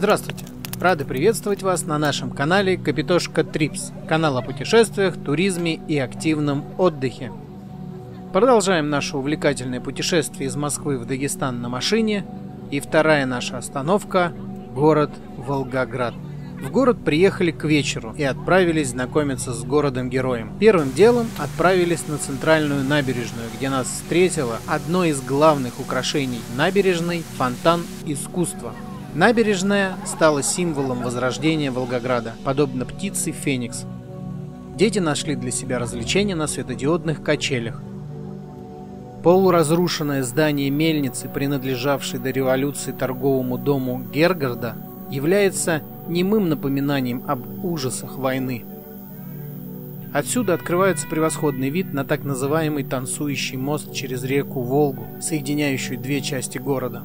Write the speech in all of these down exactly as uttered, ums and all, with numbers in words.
Здравствуйте! Рады приветствовать вас на нашем канале Капитошка Трипс, канал о путешествиях, туризме и активном отдыхе. Продолжаем наше увлекательное путешествие из Москвы в Дагестан на машине, и вторая наша остановка – город Волгоград. В город приехали к вечеру и отправились знакомиться с городом-героем. Первым делом отправились на центральную набережную, где нас встретило одно из главных украшений набережной – фонтан искусства. Набережная стала символом возрождения Волгограда, подобно птице Феникс. Дети нашли для себя развлечения на светодиодных качелях. Полуразрушенное здание мельницы, принадлежавшей до революции торговому дому Герхардта, является немым напоминанием об ужасах войны. Отсюда открывается превосходный вид на так называемый Танцующий мост через реку Волгу, соединяющую две части города.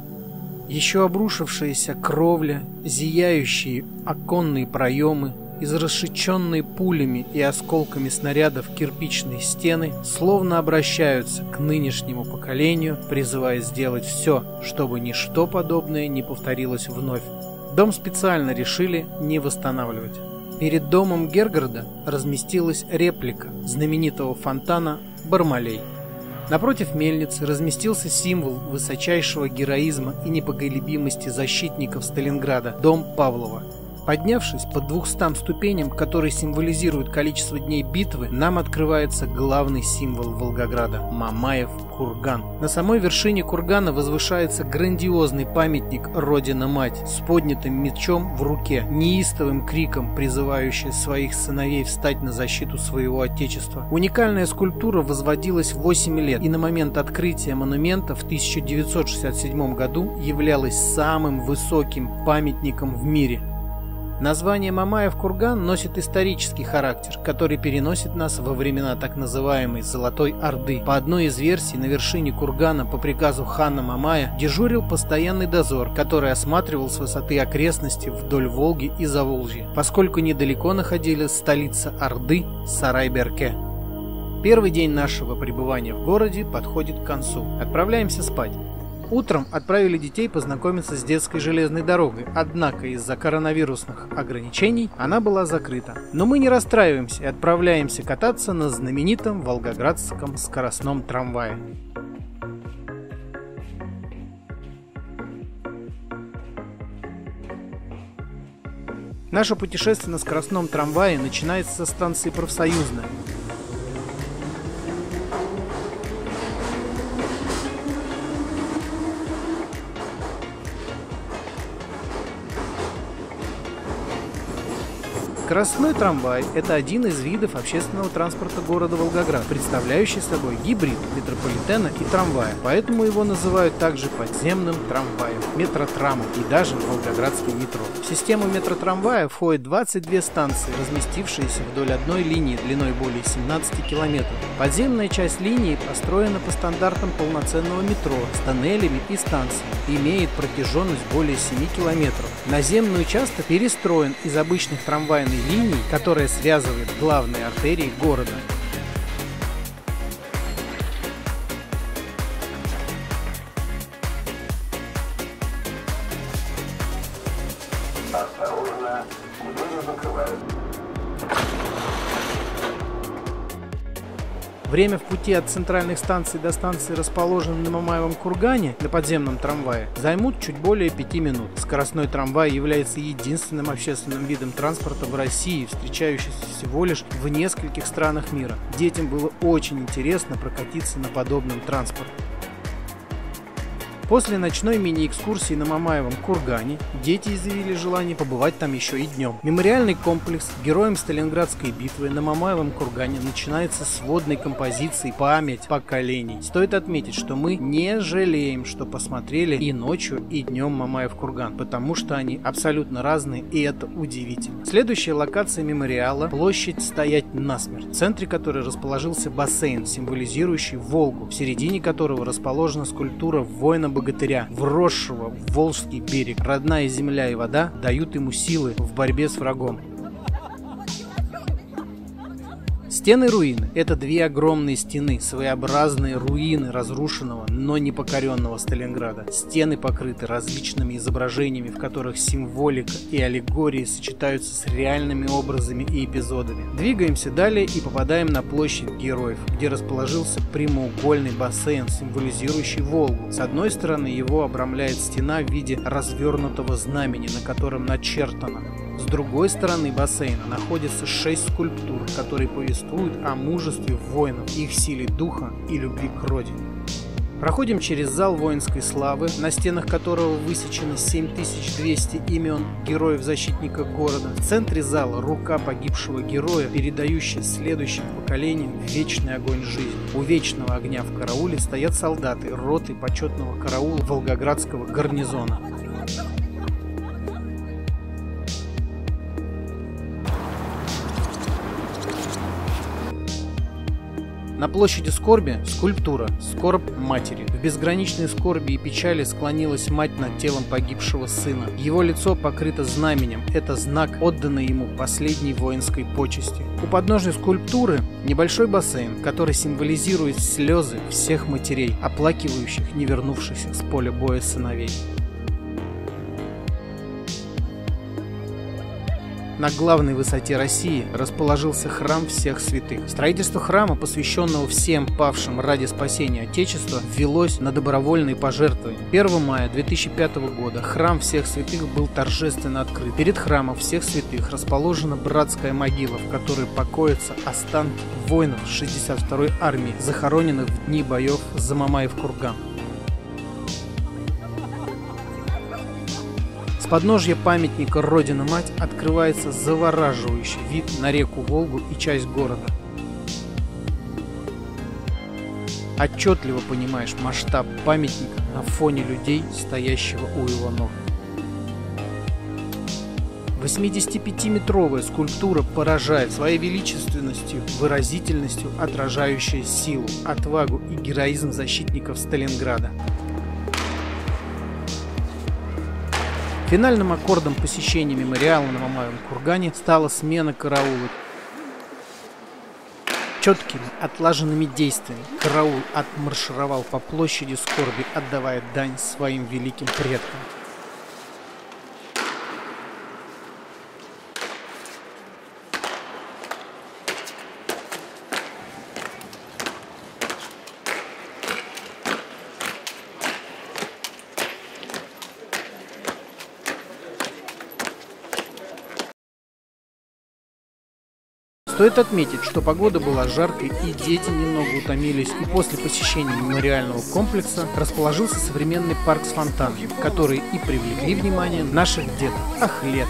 Еще обрушившаяся кровля, зияющие оконные проемы, из расшеченные пулями и осколками снарядов кирпичные стены словно обращаются к нынешнему поколению, призывая сделать все, чтобы ничто подобное не повторилось вновь. Дом специально решили не восстанавливать. Перед домом Герхардта разместилась реплика знаменитого фонтана «Бармалей». Напротив мельницы разместился символ высочайшего героизма и непоколебимости защитников Сталинграда – дом Павлова. Поднявшись по двухстам ступеням, которые символизируют количество дней битвы, нам открывается главный символ Волгограда – Мамаев курган. На самой вершине кургана возвышается грандиозный памятник «Родина-Мать» с поднятым мечом в руке, неистовым криком, призывающий своих сыновей встать на защиту своего Отечества. Уникальная скульптура возводилась восемь лет и на момент открытия монумента в тысяча девятьсот шестьдесят седьмом году являлась самым высоким памятником в мире. Название «Мамаев курган» носит исторический характер, который переносит нас во времена так называемой «Золотой Орды». По одной из версий, на вершине кургана по приказу хана Мамая дежурил постоянный дозор, который осматривал с высоты окрестности вдоль Волги и Заволжья, поскольку недалеко находилась столица Орды – Сарайберке. Первый день нашего пребывания в городе подходит к концу. Отправляемся спать. Утром отправили детей познакомиться с детской железной дорогой, однако из-за коронавирусных ограничений она была закрыта. Но мы не расстраиваемся и отправляемся кататься на знаменитом Волгоградском скоростном трамвае. Наше путешествие на скоростном трамвае начинается со станции Профсоюзная. Скоростной трамвай – это один из видов общественного транспорта города Волгоград, представляющий собой гибрид метрополитена и трамвая, поэтому его называют также подземным трамваем, метротрамом и даже волгоградским метро. В систему метротрамвая входят двадцать две станции, разместившиеся вдоль одной линии длиной более семнадцати километров. Подземная часть линии построена по стандартам полноценного метро с тоннелями и станциями, имеет протяженность более семи километров. Наземный участок перестроен из обычных трамвайных линий, которая связывает главные артерии города. Осторожно, двери закрывают. Время в пути от центральных станций до станции, расположенной на Мамаевом кургане, на подземном трамвае, займут чуть более пяти минут. Скоростной трамвай является единственным общественным видом транспорта в России, встречающимся всего лишь в нескольких странах мира. Детям было очень интересно прокатиться на подобном транспорте. После ночной мини-экскурсии на Мамаевом кургане дети изъявили желание побывать там еще и днем. Мемориальный комплекс героям Сталинградской битвы на Мамаевом кургане начинается с водной композиции «Память поколений». Стоит отметить, что мы не жалеем, что посмотрели и ночью, и днем Мамаев курган, потому что они абсолютно разные, и это удивительно. Следующая локация мемориала – площадь «Стоять насмерть», в центре которой расположился бассейн, символизирующий Волгу, в середине которого расположена скульптура воина богатыря, вросшего в Волжский берег. Родная земля и вода дают ему силы в борьбе с врагом. Стены руины – это две огромные стены, своеобразные руины разрушенного, но не покоренного Сталинграда. Стены покрыты различными изображениями, в которых символика и аллегории сочетаются с реальными образами и эпизодами. Двигаемся далее и попадаем на площадь Героев, где расположился прямоугольный бассейн, символизирующий Волгу. С одной стороны его обрамляет стена в виде развернутого знамени, на котором начертано. С другой стороны бассейна находятся шесть скульптур, которые повествуют о мужестве воинов, их силе духа и любви к родине. Проходим через зал воинской славы, на стенах которого высечено семь тысяч двести имен героев-защитников города. В центре зала рука погибшего героя, передающая следующим поколениям вечный огонь жизни. У вечного огня в карауле стоят солдаты роты почетного караула Волгоградского гарнизона. На площади скорби – скульптура «Скорбь матери». В безграничной скорби и печали склонилась мать над телом погибшего сына. Его лицо покрыто знаменем – это знак, отданный ему последней воинской почести. У подножия скульптуры небольшой бассейн, который символизирует слезы всех матерей, оплакивающих не вернувшихся с поля боя сыновей. На главной высоте России расположился Храм Всех Святых. Строительство храма, посвященного всем павшим ради спасения Отечества, велось на добровольные пожертвования. первого мая две тысячи пятого года Храм Всех Святых был торжественно открыт. Перед Храмом Всех Святых расположена братская могила, в которой покоятся останки воинов шестьдесят второй армии, захороненных в дни боев за Мамаев курган. С подножья памятника «Родина-Мать» открывается завораживающий вид на реку Волгу и часть города. Отчетливо понимаешь масштаб памятника на фоне людей, стоящего у его ног. восьмидесятипятиметровая скульптура поражает своей величественностью, выразительностью, отражающая силу, отвагу и героизм защитников Сталинграда. Финальным аккордом посещения мемориала на Мамаевом кургане стала смена караула. Четкими, отлаженными действиями караул отмаршировал по площади скорби, отдавая дань своим великим предкам. Стоит отметить, что погода была жаркой и дети немного утомились, и после посещения мемориального комплекса расположился современный парк с фонтанами, которые и привлекли внимание наших деток. Ах, лето!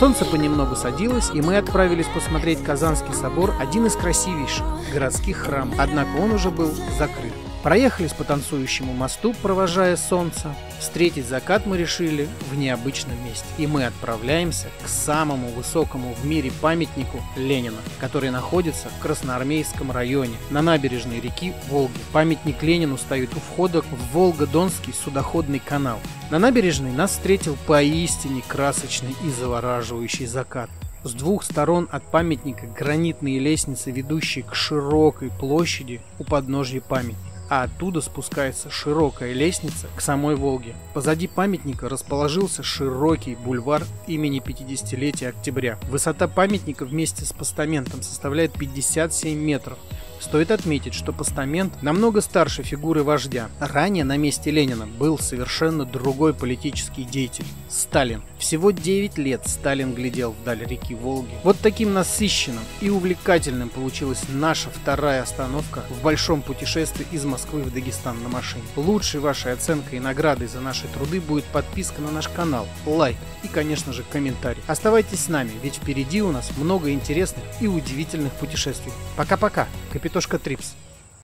Солнце понемногу садилось, и мы отправились посмотреть Казанский собор, один из красивейших городских храмов, однако он уже был закрыт. Проехались по танцующему мосту, провожая солнце. Встретить закат мы решили в необычном месте. И мы отправляемся к самому высокому в мире памятнику Ленина, который находится в Красноармейском районе, на набережной реки Волги. Памятник Ленину стоит у входа в Волго-Донский судоходный канал. На набережной нас встретил поистине красочный и завораживающий закат. С двух сторон от памятника гранитные лестницы, ведущие к широкой площади у подножья памятника. А оттуда спускается широкая лестница к самой Волге. Позади памятника расположился широкий бульвар имени пятидесятилетия Октября. Высота памятника вместе с постаментом составляет пятьдесят семь метров. Стоит отметить, что постамент намного старше фигуры вождя. Ранее на месте Ленина был совершенно другой политический деятель – Сталин. Всего девять лет Сталин глядел вдаль реки Волги. Вот таким насыщенным и увлекательным получилась наша вторая остановка в большом путешествии из Москвы в Дагестан на машине. Лучшей вашей оценкой и наградой за наши труды будет подписка на наш канал, лайк и, конечно же, комментарий. Оставайтесь с нами, ведь впереди у нас много интересных и удивительных путешествий. Пока-пока! Капитошка Трипс.